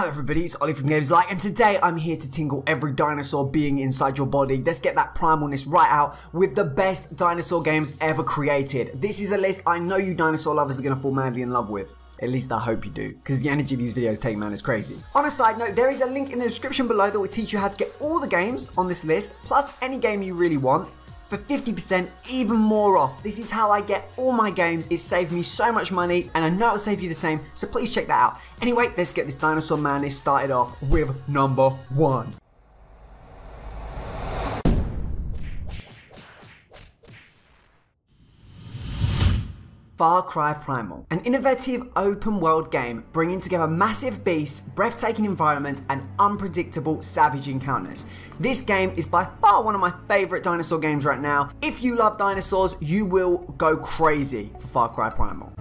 Hello everybody, it's Ollie from GamesLike, and today I'm here to tingle every dinosaur being inside your body. Let's get that primalness right out with the best dinosaur games ever created. This is a list I know you dinosaur lovers are going to fall madly in love with. At least I hope you do, because the energy these videos take, man, is crazy. On a side note, there is a link in the description below that will teach you how to get all the games on this list, plus any game you really want, for 50% even more off. This is how I get all my games. It saved me so much money, and I know it'll save you the same, so please check that out. Anyway, let's get this dinosaur madness started off with number one. Far Cry Primal, an innovative open-world game bringing together massive beasts, breathtaking environments, and unpredictable savage encounters. This game is by far one of my favourite dinosaur games right now. If you love dinosaurs, you will go crazy for Far Cry Primal.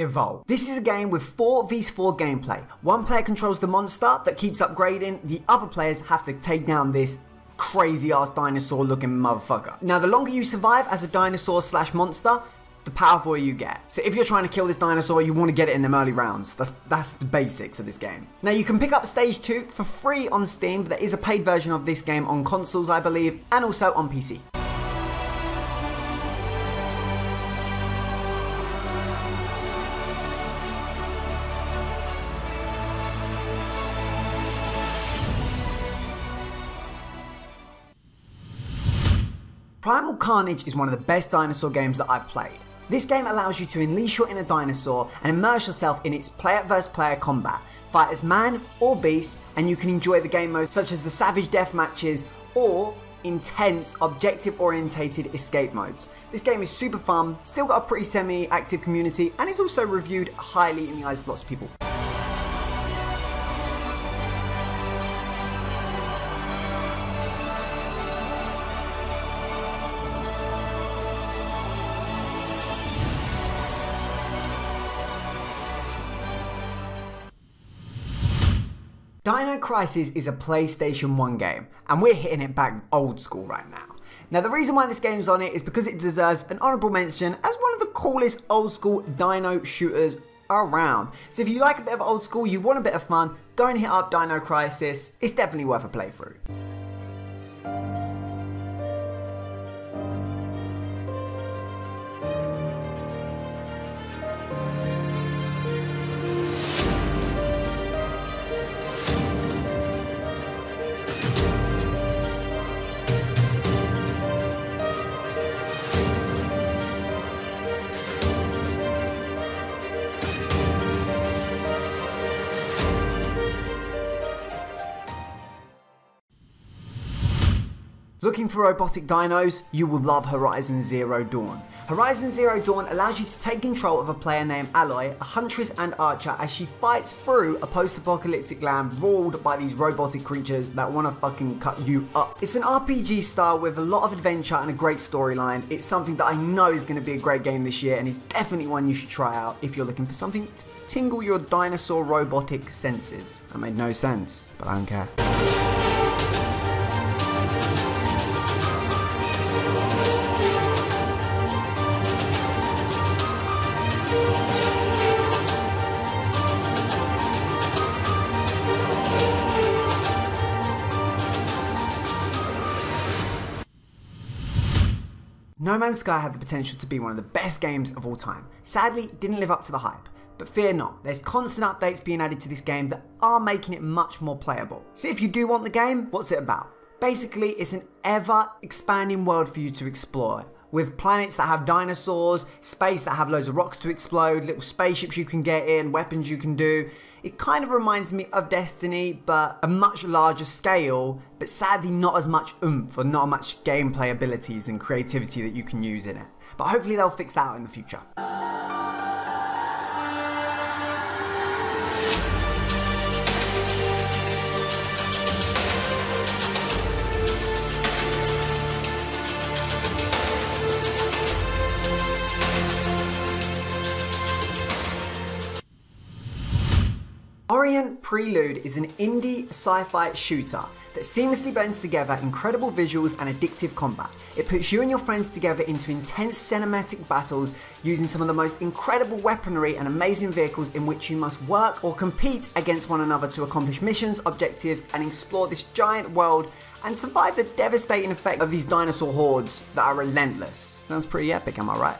Evolve. This is a game with 4v4 gameplay. One player controls the monster that keeps upgrading, the other players have to take down this crazy ass dinosaur looking motherfucker. Now the longer you survive as a dinosaur slash monster, the powerful you get. So if you're trying to kill this dinosaur, you want to get it in them early rounds. That's the basics of this game. Now you can pick up Stage 2 for free on Steam, but there is a paid version of this game on consoles I believe, and also on PC. Primal Carnage is one of the best dinosaur games that I've played. This game allows you to unleash your inner dinosaur and immerse yourself in its player versus player combat. Fight as man or beast, and you can enjoy the game modes such as the savage death matches or intense objective orientated escape modes. This game is super fun, still got a pretty semi-active community, and is also reviewed highly in the eyes of lots of people. Dino Crisis is a PlayStation 1 game, and we're hitting it back old school right now. Now the reason why this game's on it is because it deserves an honourable mention as one of the coolest old school dino shooters around. So if you like a bit of old school, you want a bit of fun, go and hit up Dino Crisis. It's definitely worth a playthrough. Looking for robotic dinos? You will love Horizon Zero Dawn. Horizon Zero Dawn allows you to take control of a player named Aloy, a huntress and archer, as she fights through a post-apocalyptic land ruled by these robotic creatures that want to fucking cut you up. It's an RPG style with a lot of adventure and a great storyline. It's something that I know is going to be a great game this year, and it's definitely one you should try out if you're looking for something to tingle your dinosaur robotic senses. That made no sense, but I don't care. No Man's Sky had the potential to be one of the best games of all time. Sadly, it didn't live up to the hype. But fear not, there's constant updates being added to this game that are making it much more playable. So if you do want the game, what's it about? Basically, it's an ever-expanding world for you to explore, with planets that have dinosaurs, space that have loads of rocks to explode, little spaceships you can get in, weapons you can do. It kind of reminds me of Destiny, but a much larger scale, but sadly not as much oomph or not much gameplay abilities and creativity that you can use in it. But hopefully they'll fix that out in the future. Orion Prelude is an indie sci-fi shooter that seamlessly blends together incredible visuals and addictive combat. It puts you and your friends together into intense cinematic battles using some of the most incredible weaponry and amazing vehicles, in which you must work or compete against one another to accomplish missions, objectives, and explore this giant world and survive the devastating effect of these dinosaur hordes that are relentless. Sounds pretty epic, am I right?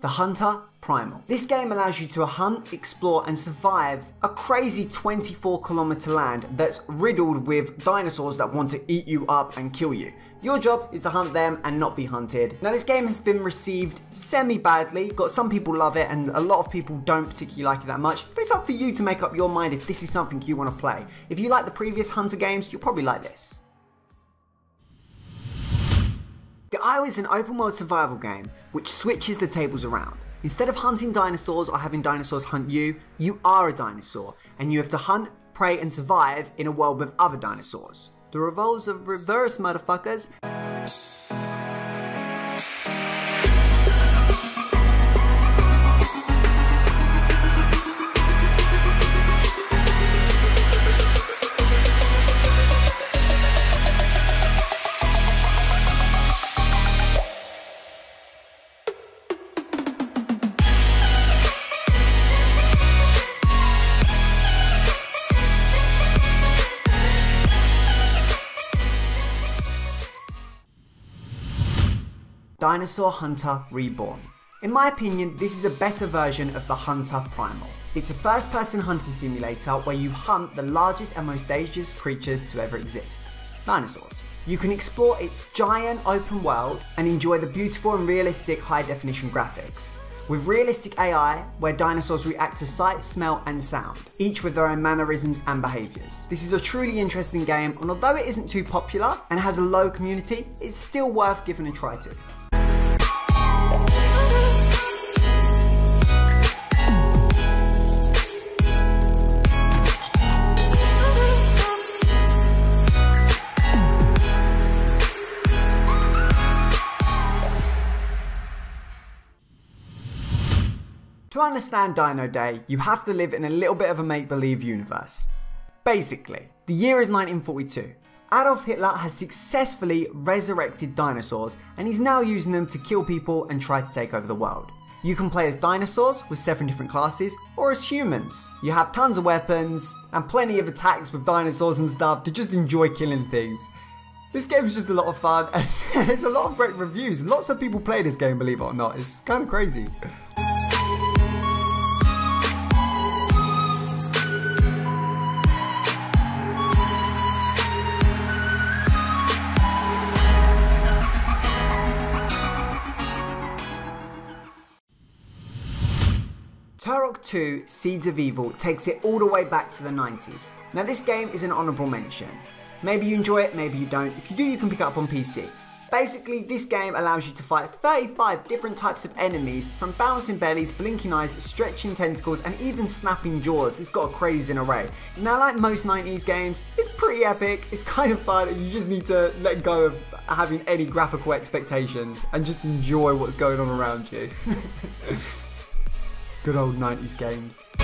The Hunter Primal. This game allows you to hunt, explore, and survive a crazy 24-kilometer land that's riddled with dinosaurs that want to eat you up and kill you. Your job is to hunt them and not be hunted. Now, this game has been received semi-badly. Got some people love it and a lot of people don't particularly like it that much, but it's up for you to make up your mind if this is something you want to play. If you like the previous Hunter games, you'll probably like this. The Isle is an open-world survival game which switches the tables around. Instead of hunting dinosaurs or having dinosaurs hunt you, you are a dinosaur, and you have to hunt, prey, and survive in a world with other dinosaurs. The roles are reversed, motherfuckers. Dinosaur Hunter Reborn. In my opinion, this is a better version of the Hunter Primal. It's a first-person hunting simulator where you hunt the largest and most dangerous creatures to ever exist, dinosaurs. You can explore its giant open world and enjoy the beautiful and realistic high-definition graphics, with realistic AI where dinosaurs react to sight, smell, and sound, each with their own mannerisms and behaviours. This is a truly interesting game, and although it isn't too popular and has a low community, it's still worth giving a try to. To understand Dino Day, you have to live in a little bit of a make-believe universe. Basically, the year is 1942. Adolf Hitler has successfully resurrected dinosaurs and he's now using them to kill people and try to take over the world. You can play as dinosaurs with 7 different classes, or as humans. You have tons of weapons and plenty of attacks with dinosaurs and stuff to just enjoy killing things. This game is just a lot of fun and there's a lot of great reviews. Lots of people play this game, believe it or not. It's kind of crazy. Turok 2 Seeds of Evil takes it all the way back to the 90s. Now, this game is an honourable mention. Maybe you enjoy it, maybe you don't. If you do, you can pick it up on PC. Basically, this game allows you to fight 35 different types of enemies, from bouncing bellies, blinking eyes, stretching tentacles, and even snapping jaws. It's got a crazy array. Now, like most 90s games, it's pretty epic, it's kind of fun, and you just need to let go of having any graphical expectations and just enjoy what's going on around you. Good old 90s games.